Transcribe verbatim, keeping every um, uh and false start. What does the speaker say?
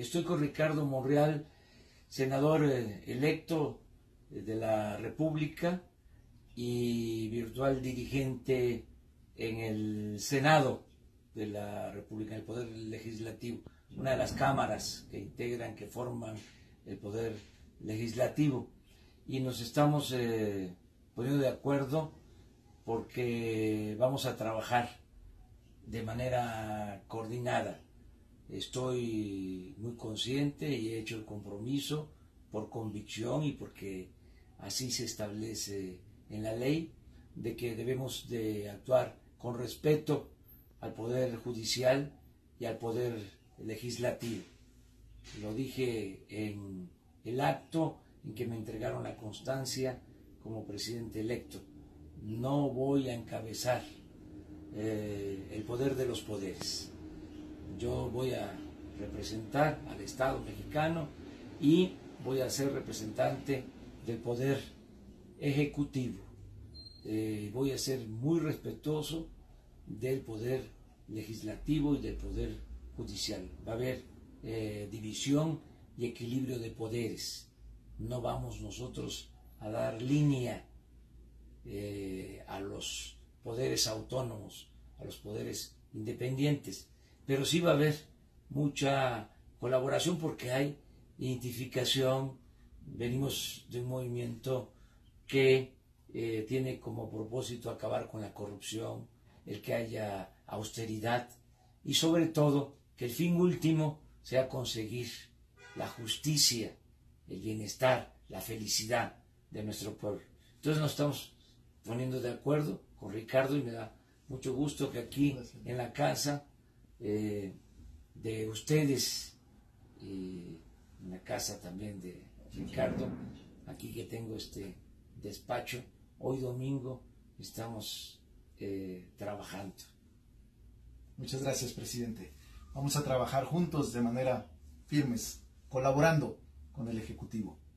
Estoy con Ricardo Monreal, senador electo de la República y virtual dirigente en el Senado de la República, el Poder Legislativo, una de las cámaras que integran, que forman el Poder Legislativo. Y nos estamos eh, poniendo de acuerdo porque vamos a trabajar de manera coordinada. Estoy muy consciente y he hecho el compromiso por convicción y porque así se establece en la ley, de que debemos de actuar con respeto al Poder Judicial y al Poder Legislativo. Lo dije en el acto en que me entregaron la constancia como presidente electo. No voy a encabezar eh, el poder de los poderes. Yo voy a representar al Estado mexicano y voy a ser representante del Poder Ejecutivo. Eh, voy a ser muy respetuoso del Poder Legislativo y del Poder Judicial. Va a haber eh, división y equilibrio de poderes. No vamos nosotros a dar línea eh, a los poderes autónomos, a los poderes independientes, pero sí va a haber mucha colaboración porque hay identificación. Venimos de un movimiento que eh, tiene como propósito acabar con la corrupción, el que haya austeridad y sobre todo que el fin último sea conseguir la justicia, el bienestar, la felicidad de nuestro pueblo. Entonces nos estamos poniendo de acuerdo con Ricardo y me da mucho gusto que aquí en la casa eh, de ustedes y en la casa también de Ricardo, aquí que tengo este despacho, hoy domingo estamos eh, trabajando. Muchas gracias, presidente. Vamos a trabajar juntos de manera firmes, colaborando con el Ejecutivo.